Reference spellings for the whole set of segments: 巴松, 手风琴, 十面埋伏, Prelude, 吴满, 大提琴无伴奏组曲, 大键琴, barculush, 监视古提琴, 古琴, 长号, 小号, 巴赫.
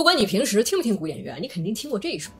不管你平时听不听古典乐，你肯定听过这一首。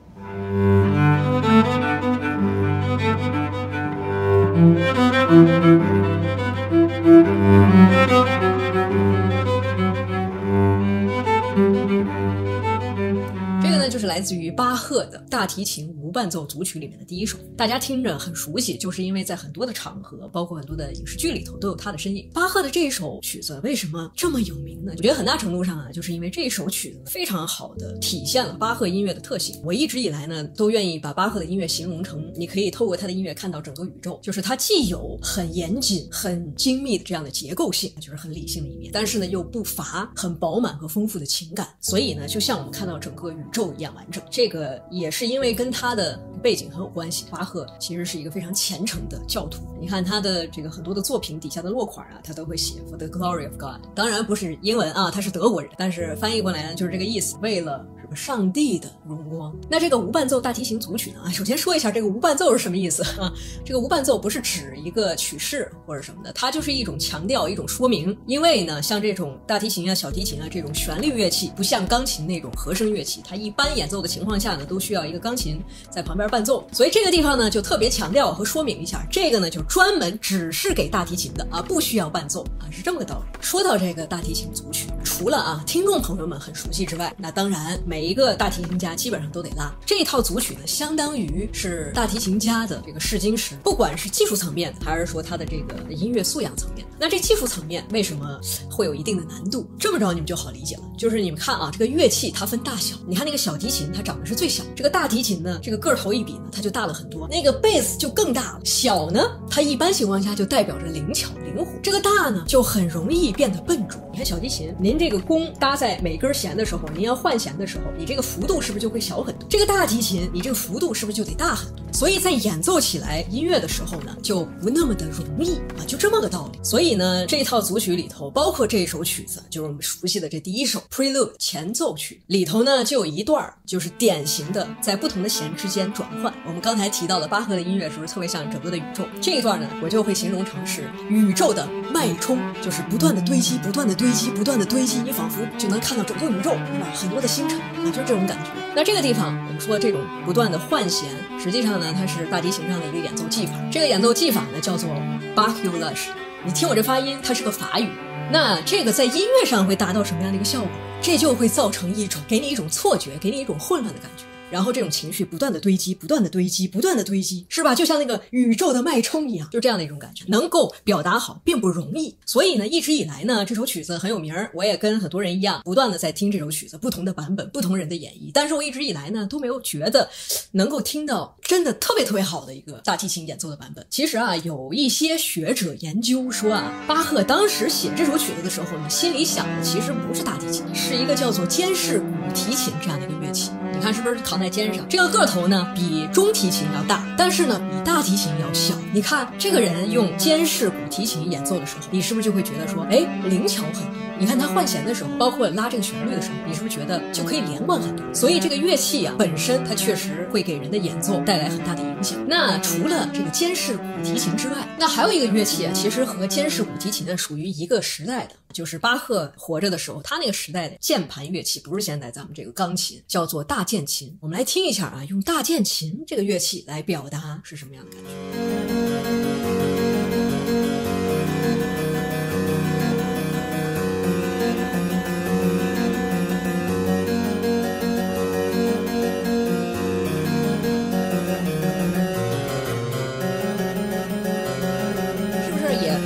这个呢，就是来自于巴赫的大提琴无伴奏组曲里面的第一首，大家听着很熟悉，就是因为在很多的场合，包括很多的影视剧里头都有它的身影。巴赫的这一首曲子为什么这么有名呢？我觉得很大程度上啊，就是因为这一首曲子非常好的体现了巴赫音乐的特性。我一直以来呢，都愿意把巴赫的音乐形容成，你可以透过他的音乐看到整个宇宙，就是它既有很严谨、很精密的这样的结构性，就是很理性的一面，但是呢又不乏很饱满和丰富的情感。所以呢，就像我们看到整个宇宙一样完整。这个也是因为跟他的背景很有关系。巴赫其实是一个非常虔诚的教徒，你看他的这个很多的作品底下的落款啊，他都会写 For the glory of God， 当然不是英文啊，他是德国人，但是翻译过来呢就是这个意思，为了上帝的荣光。那这个无伴奏大提琴组曲呢，首先说一下这个无伴奏是什么意思啊？这个无伴奏不是指一个曲式或者什么的，它就是一种强调，一种说明。因为呢，像这种大提琴啊、小提琴啊这种旋律乐器，不像钢琴那种和声乐器，它一般演奏的情况下呢，都需要一个钢琴在旁边伴奏。所以这个地方呢，就特别强调和说明一下，这个呢就专门只是给大提琴的啊，不需要伴奏啊，是这么个道理。说到这个大提琴组曲，除了啊听众朋友们很熟悉之外，那当然每一个大提琴家基本上都得拉这一套组曲呢，相当于是大提琴家的这个试金石，不管是技术层面还是说他的这个音乐素养层面。那这技术层面为什么会有一定的难度？这么着你们就好理解了，就是你们看啊，这个乐器它分大小，你看那个小提琴它长得是最小，这个大提琴呢，这个个头一比呢它就大了很多，那个贝斯就更大了。小呢，它一般情况下就代表着灵巧灵活，这个大呢就很容易变得笨拙。你看小提琴，您这个弓搭在每根弦的时候，您要换弦的时候，你这个幅度是不是就会小很多？这个大提琴，你这个幅度是不是就得大很多？所以在演奏起来音乐的时候呢，就不那么的容易啊，就这么个道理。所以呢，这一套组曲里头，包括这一首曲子，就是我们熟悉的这第一首 Prelude 前奏曲里头呢，就有一段就是典型的在不同的弦之间转换。我们刚才提到的巴赫的音乐时候，特别像整个的宇宙。这一段呢，我就会形容成是宇宙的脉冲，就是不断的堆积，不断的堆积，不断的堆积，你仿佛就能看到整个宇宙，是吧？很多的星辰。就是这种感觉。那这个地方我们说这种不断的换弦，实际上呢它是大提琴上的一个演奏技法。这个演奏技法呢叫做 barculush， 你听我这发音，它是个法语。那这个在音乐上会达到什么样的一个效果？这就会造成一种给你一种错觉，给你一种混乱的感觉。然后这种情绪不断的堆积，不断的堆积，不断的堆积，是吧？就像那个宇宙的脉冲一样，就这样的一种感觉，能够表达好并不容易。所以呢，一直以来呢，这首曲子很有名，我也跟很多人一样，不断的在听这首曲子，不同的版本，不同人的演绎。但是我一直以来呢，都没有觉得能够听到真的特别特别好的一个大提琴演奏的版本。其实啊，有一些学者研究说啊，巴赫当时写这首曲子的时候呢，心里想的其实不是大提琴，是一个叫做监视古提琴这样的一个乐器。你看是不是扛在肩上？这个个头呢比中提琴要大，但是呢比大提琴要小。你看这个人用监视古提琴演奏的时候，你是不是就会觉得说，哎，灵巧很多？你看他换弦的时候，包括拉这个旋律的时候，你是不是觉得就可以连贯很多？所以这个乐器啊本身它确实会给人的演奏带来很大的影响。那除了这个监视古提琴之外，那还有一个乐器啊，其实和监视古提琴呢属于一个时代的。就是巴赫活着的时候，他那个时代的键盘乐器，不是现在咱们这个钢琴，叫做大键琴。我们来听一下啊，用大键琴这个乐器来表达是什么样的感觉。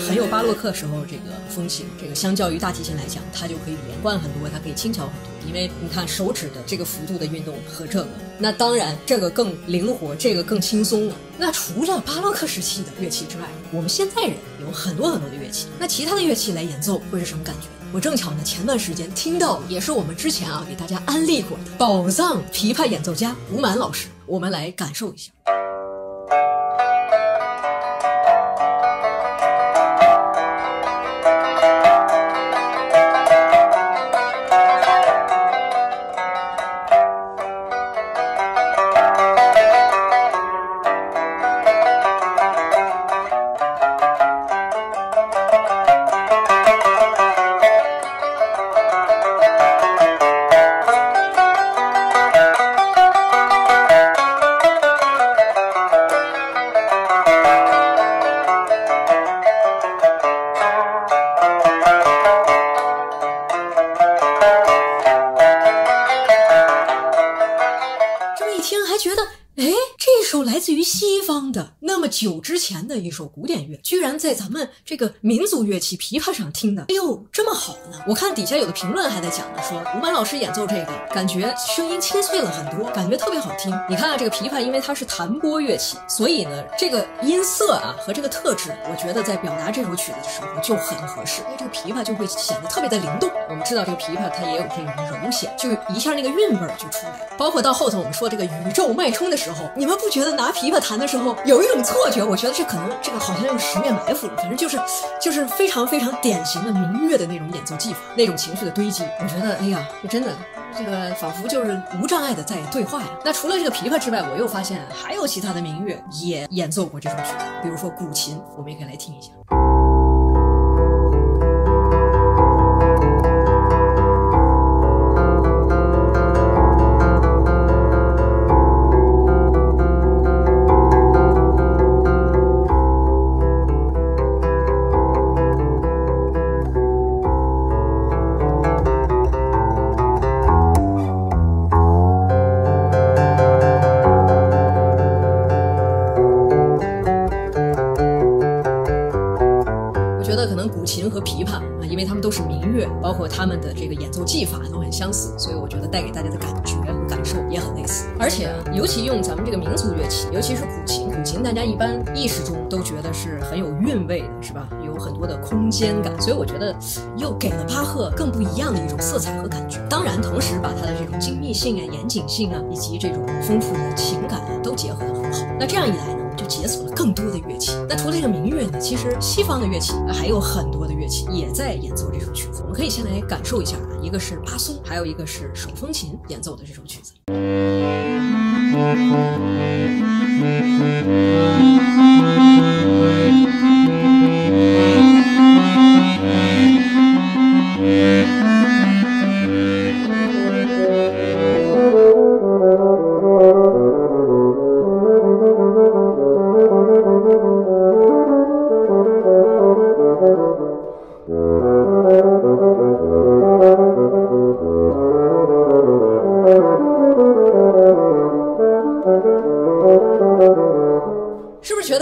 很有巴洛克时候这个风情，这个相较于大提琴来讲，它就可以连贯很多，它可以轻巧很多，因为你看手指的这个幅度的运动和这个，那当然这个更灵活，这个更轻松了。那除了巴洛克时期的乐器之外，我们现在人有很多很多的乐器，那其他的乐器来演奏会是什么感觉？我正巧呢，前段时间听到，也是我们之前啊给大家安利过的宝藏琵琶演奏家吴满老师，我们来感受一下。觉得，哎，这首来自于西方的那么久之前的一首古典乐，居然在咱们这个民族乐器琵琶上听的，哎呦，这么好呢！我看底下有的评论还在讲呢，说伍佰老师演奏这个，感觉声音切碎了很多，感觉特别好听。你看啊，这个琵琶因为它是弹拨乐器，所以呢，这个音色啊和这个特质，我觉得在表达这首曲子的时候就很合适，因为这个琵琶就会显得特别的灵动。我们知道这个琵琶它也有这种柔弦，就一下那个韵味就出来了。包括到后头我们说这个宇宙脉冲的时候，你们不觉得拿琵琶弹的时候有一种错觉？我觉得这可能这个好像用十面埋伏了，反正就是非常非常典型的民乐的那种演奏技法，那种情绪的堆积。我觉得，哎呀，就真的。这个仿佛就是无障碍的在对话呀。那除了这个琵琶之外，我又发现还有其他的民乐也演奏过这首曲子，比如说古琴，我们也可以来听一下。包括他们的这个演奏技法都很相似，所以我觉得带给大家的感觉和感受也很类似。而且啊，尤其用咱们这个民族乐器，尤其是古琴，古琴大家一般意识中都觉得是很有韵味的，是吧？有很多的空间感，所以我觉得又给了巴赫更不一样的一种色彩和感觉。当然，同时把它的这种精密性啊、严谨性啊，以及这种丰富的情感啊，都结合得很好。那这样一来呢？就解锁了更多的乐器。那除了这个民乐呢，其实西方的乐器还有很多的乐器也在演奏这首曲子。我们可以先来感受一下啊，一个是巴松，还有一个是手风琴演奏的这首曲子。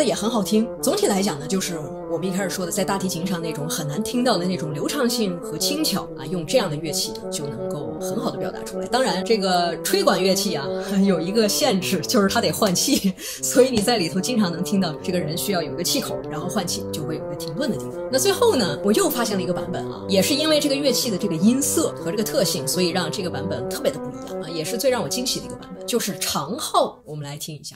也很好听。总体来讲呢，就是我们一开始说的，在大提琴上那种很难听到的那种流畅性和轻巧啊，用这样的乐器就能够很好的表达出来。当然，这个吹管乐器啊有一个限制，就是它得换气，所以你在里头经常能听到这个人需要有一个气口，然后换气就会有一个停顿的地方。那最后呢，我又发现了一个版本啊，也是因为这个乐器的这个音色和这个特性，所以让这个版本特别的不一样啊，也是最让我惊喜的一个版本，就是长号。我们来听一下。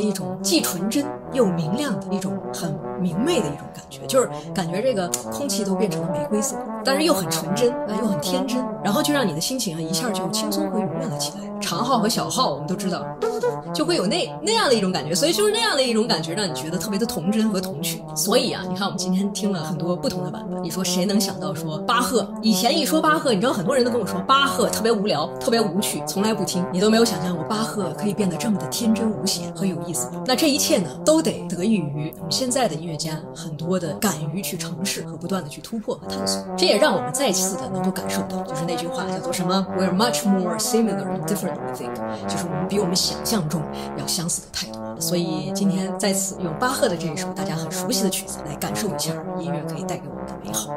一种既纯真又明亮的一种很明媚的一种感觉，就是感觉这个空气都变成了玫瑰色，但是又很纯真，又很天真，然后就让你的心情啊一下就轻松和愉悦了起来。长号和小号我们都知道，就会有那样的一种感觉，所以就是那样的一种感觉，让你觉得特别的童真和童趣。所以啊，你看我们今天听了很多不同的版本，你说谁能想到说巴赫？以前一说巴赫，你知道很多人都跟我说巴赫特别无聊，特别无趣，从来不听。你都没有想象过巴赫可以变得这么的天真无邪和有意思。那这一切呢，都得得益于我们现在的音乐家很多的敢于去尝试和不断的去突破和探索。这也让我们再一次的能够感受到，就是那句话叫做什么 ？We're much more similar and different than we think， 就是我们比我们想象中要相似的太多了。所以今天再次用巴赫的这一首大家很熟悉的曲子来感受一下音乐可以带给我们的美好。